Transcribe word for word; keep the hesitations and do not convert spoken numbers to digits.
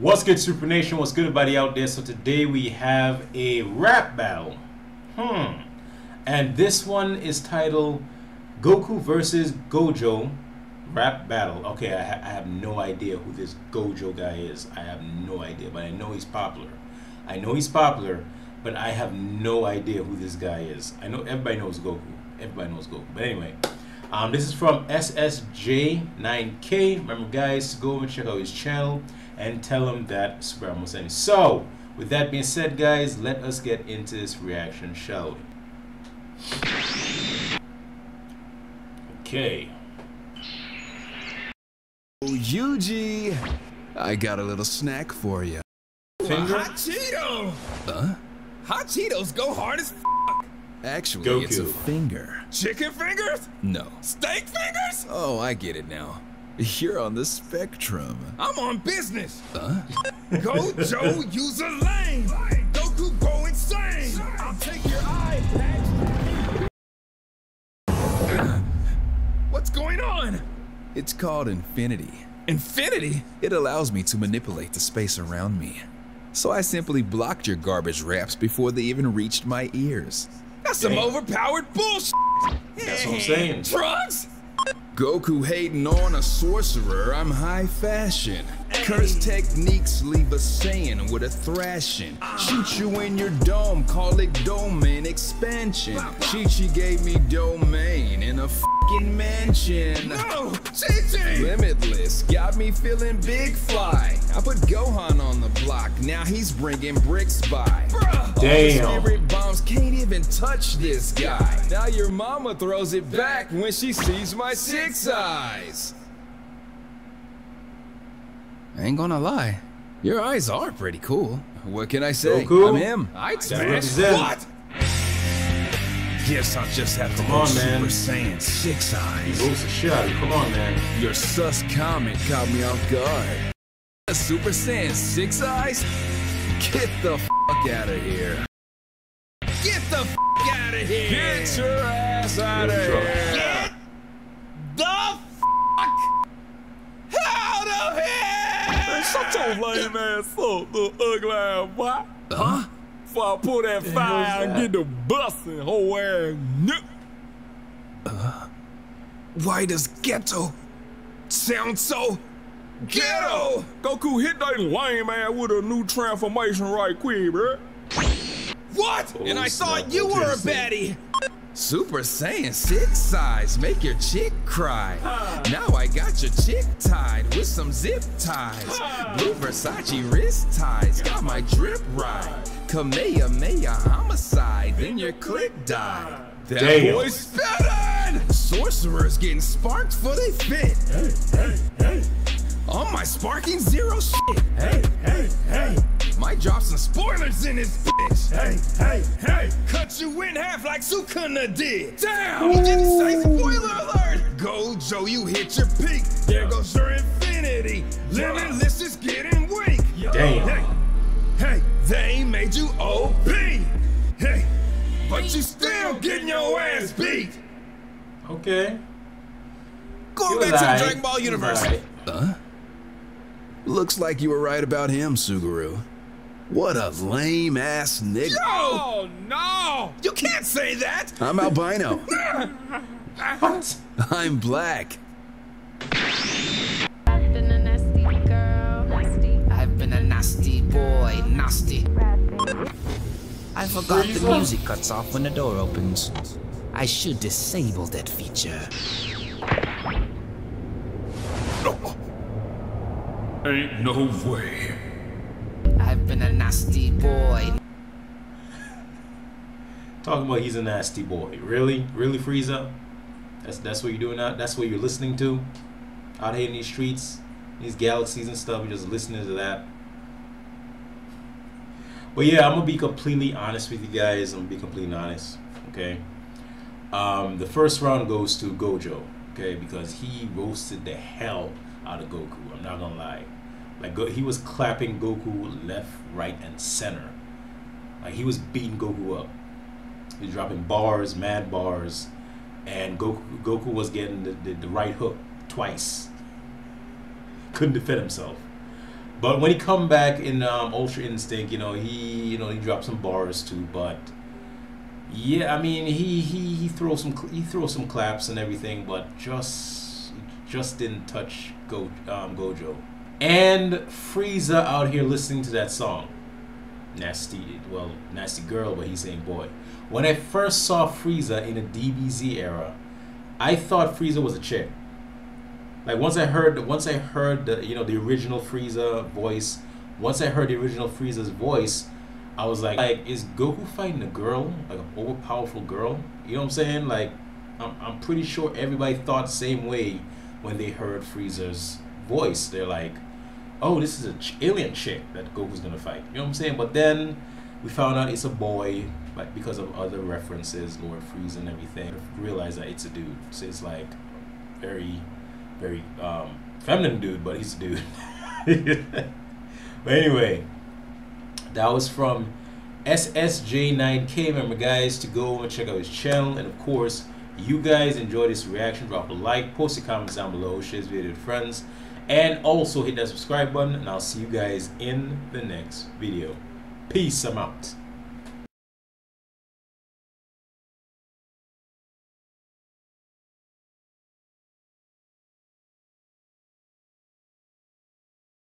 What's good, Super Nation? What's good, everybody out there? So today we have a rap battle. Hmm. And this one is titled Goku versus Gojo Rap Battle. Okay, I, ha I have no idea who this Gojo guy is. I have no idea, but I know he's popular. I know he's popular, but I have no idea who this guy is. I know everybody knows Goku. Everybody knows Goku. But anyway, um, this is from S S J nine K. Remember, guys, go and check out his channel and tell him that Square Mom sent me. So, with that being said, guys, let us get into this reaction, shall we? Okay. Oh, Yuji, I got a little snack for you. Finger? Hot Cheeto! Huh? Hot Cheetos go hard as f***. Actually, Goku. It's a finger. Chicken fingers? No. Steak fingers? Oh, I get it now. You're on the spectrum. I'm on business. Huh? Gojo, use a lane. Goku, go insane. I'll take your eye patch. What's going on? It's called infinity. Infinity? It allows me to manipulate the space around me. So I simply blocked your garbage raps before they even reached my ears. That's Dang. Some overpowered bullshit. That's what I'm saying. Drugs? Goku hating on a sorcerer, I'm high fashion. Hey. Cursed techniques leave a saying with a thrashing. Uh. Shoot you in your dome, call it domain expansion. Wow, wow. Chichi gave me domain in a fucking mansion. No, Chichi! Limitless, got me feeling big fly. I put Gohan on the block, now he's bringing bricks by. Bruh. Damn. All the spirit bombs can't even touch this guy. Now your mama throws it back when she sees my sick. Eyes. I ain't gonna lie, your eyes are pretty cool. What can I say? Goku? I'm him. I'd smash what? Guess I'll just have to go Super Saiyan six eyes. He goes to shot. Come on, man. Your sus comment caught me off guard. A Super Saiyan six eyes? Get the f out of here. Get the f out of here. Get your ass out of here. Yeah. Shut your lame ass up, little ugly ass boy. Huh? Before I pull that fire and get the bustin' whole ass nip. Uh, why does ghetto sound so ghetto? Goku, hit that lame ass with a new transformation right quick, bruh. What? Oh, and I thought you were a baddie. Super Saiyan six eyes, make your chick cry. Uh, now I got your chick tied with some zip ties. Uh, Blue Versace wrist ties, got my drip right. Kamehameha homicide, then your click died. That Damn. Boy's spittin'! Sorcerers getting sparked for they fit. Hey, hey, hey. On my sparking zero shit. Hey, hey, hey. My drop some spoilers in this bitch. Hey, hey, hey. Cut you in half like Sukuna did. Damn, he didn't say spoiler alert. Gojo, you hit your peak. There goes your infinity. Limitless is getting weak. Damn. Hey, hey, they made you O P. Hey, but you still getting your ass beat. Okay. Go back to the Dragon Ball universe. Huh? Looks like you were right about him, Suguru. What a lame ass nigga. Oh no! You can't say that! I'm albino. What? I'm black. I've been a nasty girl, nasty. I've been a nasty boy, nasty. I forgot the music cuts off when the door opens. I should disable that feature. Ain't no way. I've been a nasty boy. Talking about he's a nasty boy. Really? Really, Frieza? That's that's what you're doing out? That's what you're listening to? Out here in these streets, these galaxies and stuff, you're just listening to that. But yeah, I'm gonna be completely honest with you guys. I'm gonna be completely honest. Okay. Um the first round goes to Gojo, okay, because he roasted the hell out of Goku. I'm not gonna lie. Like, he was clapping Goku left, right, and center. Like, he was beating Goku up. He was dropping bars, mad bars, and Goku, Goku was getting the, the, the right hook twice. Couldn't defend himself. But when he come back in um, Ultra Instinct, you know, he you know he dropped some bars too. But yeah, I mean, he he he throws some he throws some claps and everything, but just just didn't touch Go um, Gojo. And Frieza out here listening to that song, nasty well nasty girl, but he's saying boy. When I first saw Frieza in the D B Z era, I thought Frieza was a chick. Like once I heard, once I heard the, you know, the original Frieza voice. Once I heard the original Frieza's voice, I was like, like is Goku fighting a girl, like an overpowerful girl? You know what I'm saying? Like, I'm I'm pretty sure everybody thought the same way when they heard Frieza's voice. They're like, oh, this is an ch alien chick that Goku's gonna fight. You know what I'm saying? But then we found out it's a boy, like because of other references, Lord Frieza and everything. Realized that it's a dude. So it's like very. Very um, feminine dude, but he's a dude. But anyway, that was from S S J nine K. Remember, guys, to go and check out his channel. And of course, you guys enjoy this reaction, drop a like, post your comments down below, share this video with friends, and also hit that subscribe button. And I'll see you guys in the next video. Peace. I'm out.